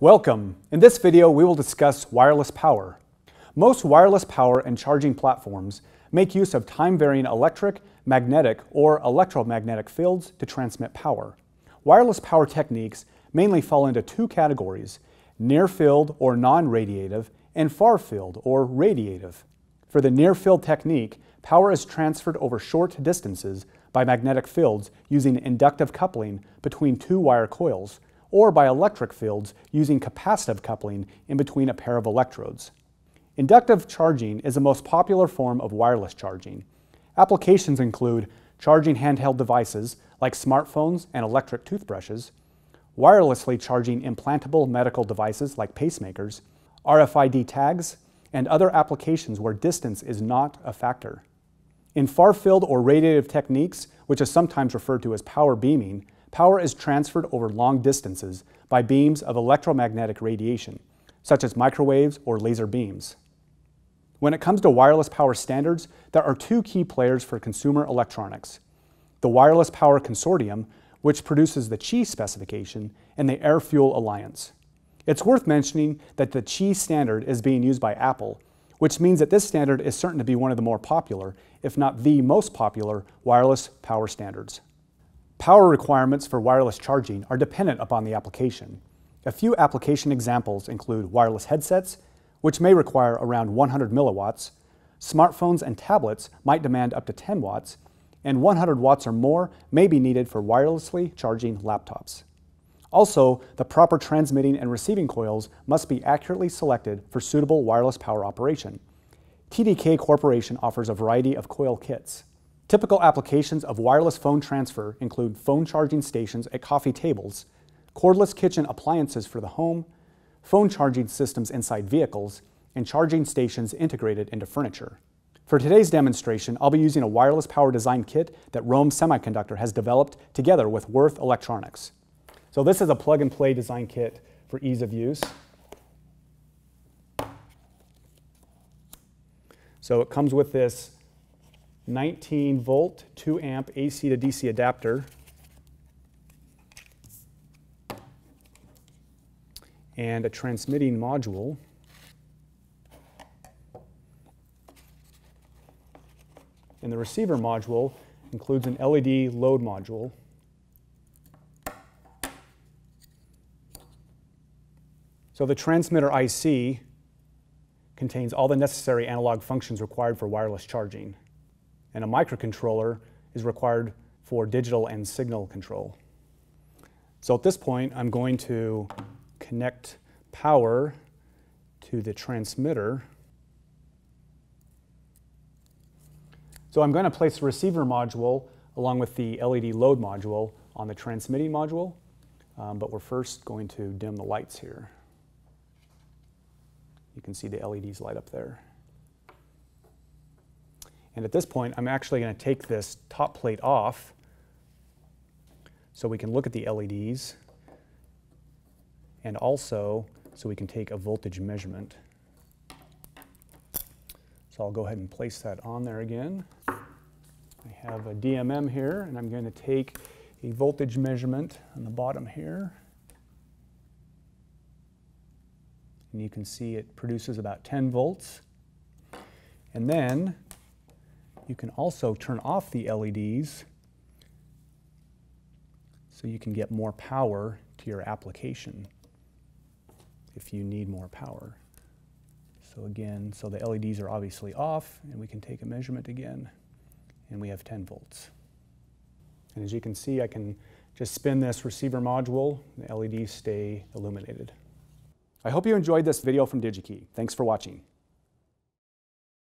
Welcome! In this video, we will discuss wireless power. Most wireless power and charging platforms make use of time-varying electric, magnetic, or electromagnetic fields to transmit power. Wireless power techniques mainly fall into two categories, near-field or non-radiative, and far-field or radiative. For the near-field technique, power is transferred over short distances by magnetic fields using inductive coupling between two wire coils, or by electric fields using capacitive coupling in between a pair of electrodes. Inductive charging is the most popular form of wireless charging. Applications include charging handheld devices like smartphones and electric toothbrushes, wirelessly charging implantable medical devices like pacemakers, RFID tags, and other applications where distance is not a factor. In far-field or radiative techniques, which is sometimes referred to as power beaming, power is transferred over long distances by beams of electromagnetic radiation, such as microwaves or laser beams. When it comes to wireless power standards, there are two key players for consumer electronics: the Wireless Power Consortium, which produces the Qi specification, and the AirFuel Alliance. It's worth mentioning that the Qi standard is being used by Apple, which means that this standard is certain to be one of the more popular, if not the most popular, wireless power standards. Power requirements for wireless charging are dependent upon the application. A few application examples include wireless headsets, which may require around 100 milliwatts, smartphones and tablets might demand up to 10 watts, and 100 watts or more may be needed for wirelessly charging laptops. Also, the proper transmitting and receiving coils must be accurately selected for suitable wireless power operation. TDK Corporation offers a variety of coil kits. Typical applications of wireless phone transfer include phone charging stations at coffee tables, cordless kitchen appliances for the home, phone charging systems inside vehicles, and charging stations integrated into furniture. For today's demonstration, I'll be using a wireless power design kit that Würth Semiconductor has developed together with Würth Electronics. So this is a plug-and-play design kit for ease of use. So it comes with this 19-volt, 2-amp AC to DC adapter, and a transmitting module, and the receiver module includes an LED load module, so the transmitter IC contains all the necessary analog functions required for wireless charging, and a microcontroller is required for digital and signal control. So at this point, I'm going to connect power to the transmitter. So I'm going to place the receiver module along with the LED load module on the transmitting module, but we're first going to dim the lights here. You can see the LEDs light up there. And at this point, I'm actually going to take this top plate off so we can look at the LEDs, and also so we can take a voltage measurement. So I'll go ahead and place that on there again. I have a DMM here, and I'm going to take a voltage measurement on the bottom here. And you can see it produces about 10 volts. And then you can also turn off the LEDs so you can get more power to your application if you need more power. So again, so the LEDs are obviously off, and we can take a measurement again, and we have 10 volts. And as you can see, I can just spin this receiver module, and the LEDs stay illuminated. I hope you enjoyed this video from Digi-Key. Thanks for watching.